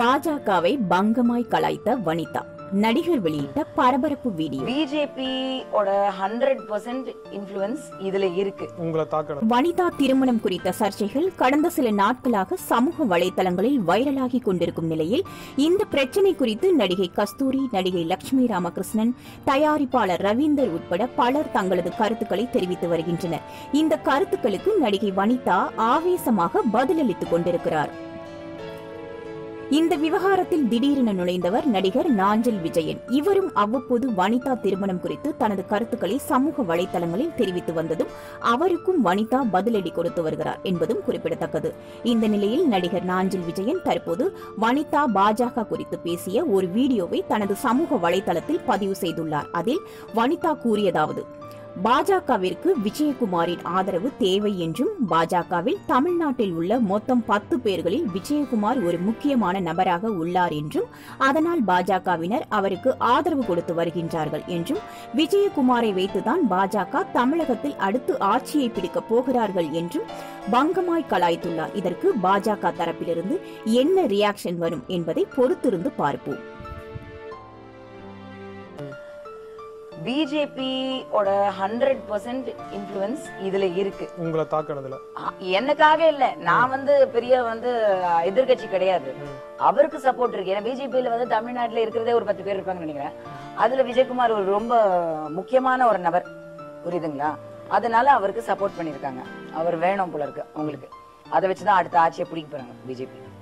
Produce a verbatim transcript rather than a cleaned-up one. பாஜகவை பங்கமாய் கலைத்த வனிதா நடிகர் வெளியிட்ட பரபரப்பு வீடியோ. பிஜேபி ஓட நூறு சதவீதம் இன்ஃப்ளூயன்ஸ் இதுல இருக்கு. வனிதா திருமணம் குறித்த சர்ச்சைகள் கடந்த சில நாட்களாக சமூக வலைதளங்களில் வைரலாகி கொண்டிருக்கும் நிலையில் இந்த பிரச்சனை குறித்து நடிகை கஸ்தூரி, நடிகை லட்சுமி ராமகிருஷ்ணன், தயாரிப்பாளர் ரவீந்தர் உட்பட பலர் தங்களது கருத்துக்களை தெரிவித்து வருகின்றனர். இந்த கருத்துக்களுக்கு நடிகை வனிதா ஆவேசமாக பதிலளித்துக் கொண்டிருக்கிறார். இந்த விவகாரத்தில் திடீரென நுழைந்தவர் நடிகர் நாஞ்சில் விஜயன். இவரும் அவ்வப்போது வனிதா திருமணம் குறித்து தனது கருத்துக்களை சமூக வலைதளங்களில் தெரிவித்து வந்ததும் அவருக்கும் வனிதா பதிலடி கொடுத்து வருகிறார் என்பதும் குறிப்பிடத்தக்கது. இந்த நிலையில் நடிகர் நாஞ்சில் விஜயன் தற்போது வனிதா பாஜக குறித்து பேசிய ஒரு வீடியோவை தனது சமூக வலைதளத்தில் பதிவு செய்துள்ளார். அதில் வனிதா கூறியதாவது: பாஜகவிற்கு விஜயகுமாரின் ஆதரவு தேவை என்றும், பாஜகவில் தமிழ்நாட்டில் உள்ள மொத்தம் பத்து பேர்களில் விஜயகுமார் ஒரு முக்கியமான நபராக உள்ளார் என்றும், அதனால் பாஜகவினர் அவருக்கு ஆதரவு கொடுத்து வருகின்றார்கள் என்றும், விஜயகுமாரை வைத்துதான் பாஜக தமிழகத்தில் அடுத்து ஆட்சியை பிடிக்கப் போகிறார்கள் என்றும் பங்கமாய் கலாய்த்துள்ளார். இதற்கு பாஜக தரப்பிலிருந்து என்ன ரியாக்ஷன் வரும் என்பதை பொறுத்திருந்து பார்ப்போம். பிஜேபி ஓட ஹண்ட்ரட் பர்சன்ட் இன்ஃப்ளூயன்ஸ் இதுல இருக்கு. உங்களை தாக்குறதுல எனக்காக இல்ல, நான் வந்து பெரிய வந்து எதிர்கட்சி கிடையாது, அவருக்கு சப்போர்ட் இருக்கு. ஏன்னா பிஜேபியில வந்து தமிழ்நாட்டுல இருக்கிறதே ஒரு பத்து பேர் இருப்பாங்கன்னு நினைக்கிறேன். அதுல விஜயகுமார் ஒரு ரொம்ப முக்கியமான ஒரு நபர், புரியுதுங்களா? அதனால அவருக்கு சப்போர்ட் பண்ணிருக்காங்க. அவர் வேணும் போல இருக்கு அவங்களுக்கு. அதை வச்சுதான் அடுத்த ஆட்சியை பிடிக்க போறாங்க பிஜேபி.